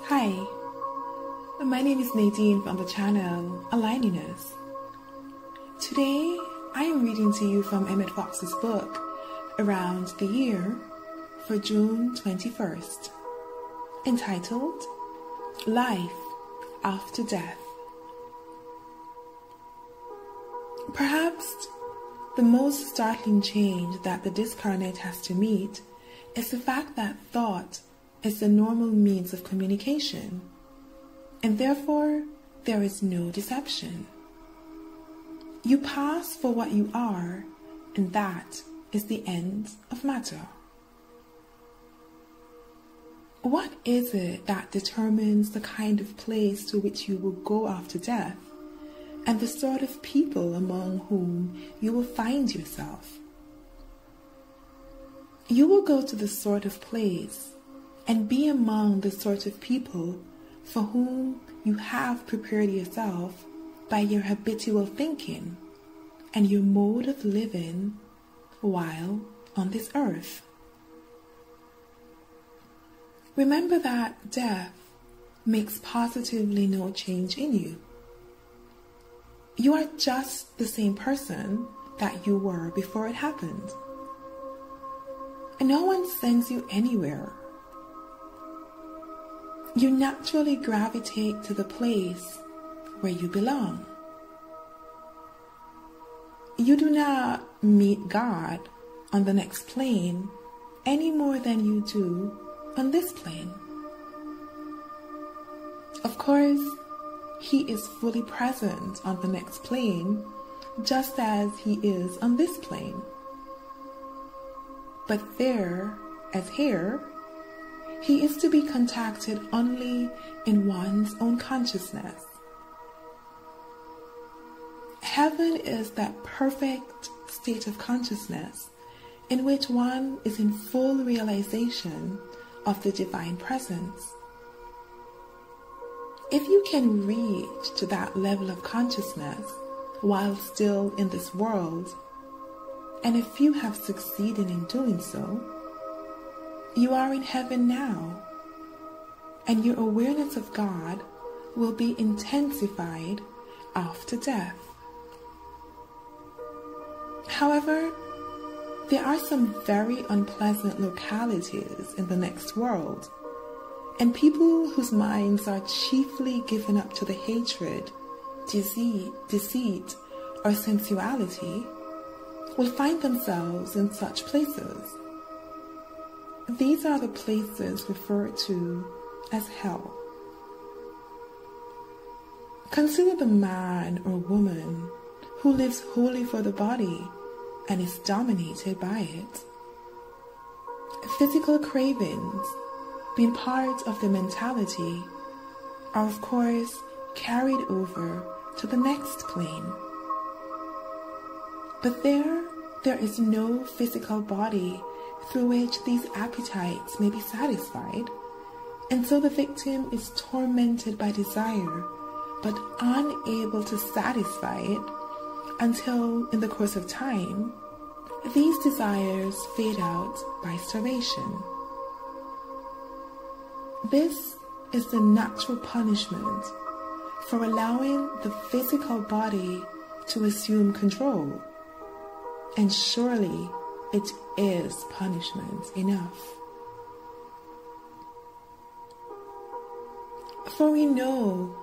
Hi, my name is Nadine from the channel Alignenus. Today I am reading to you from Emmet Fox's book Around the Year for June 21st, entitled Life After Death. Perhaps the most startling change that the discarnate has to meet is the fact that thought is the normal means of communication, and therefore there is no deception. You pass for what you are, and that is the end of matter. What is it that determines the kind of place to which you will go after death, and the sort of people among whom you will find yourself? You will go to the sort of place and be among the sort of people for whom you have prepared yourself by your habitual thinking and your mode of living while on this earth. Remember that death makes positively no change in you. You are just the same person that you were before it happened. And no one sends you anywhere. You naturally gravitate to the place where you belong. You do not meet God on the next plane any more than you do on this plane. Of course, He is fully present on the next plane, just as He is on this plane. But there, as here, He is to be contacted only in one's own consciousness. Heaven is that perfect state of consciousness in which one is in full realization of the divine presence. If you can reach to that level of consciousness while still in this world, and if you have succeeded in doing so, you are in heaven now, and your awareness of God will be intensified after death. However, there are some very unpleasant localities in the next world, and people whose minds are chiefly given up to the hatred, deceit, or sensuality will find themselves in such places. These are the places referred to as hell. Consider the man or woman who lives wholly for the body and is dominated by it. Physical cravings, being part of the mentality, are of course carried over to the next plane. But there is no physical body through which these appetites may be satisfied, and so the victim is tormented by desire, but unable to satisfy it until, in the course of time, these desires fade out by starvation. This is the natural punishment for allowing the physical body to assume control, and surely it is punishment enough. For we know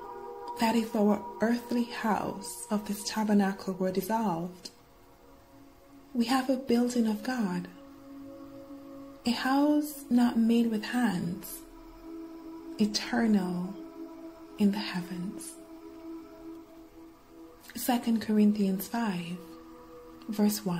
that if our earthly house of this tabernacle were dissolved, we have a building of God, a house not made with hands, eternal in the heavens. 2 Corinthians 5, verse 1.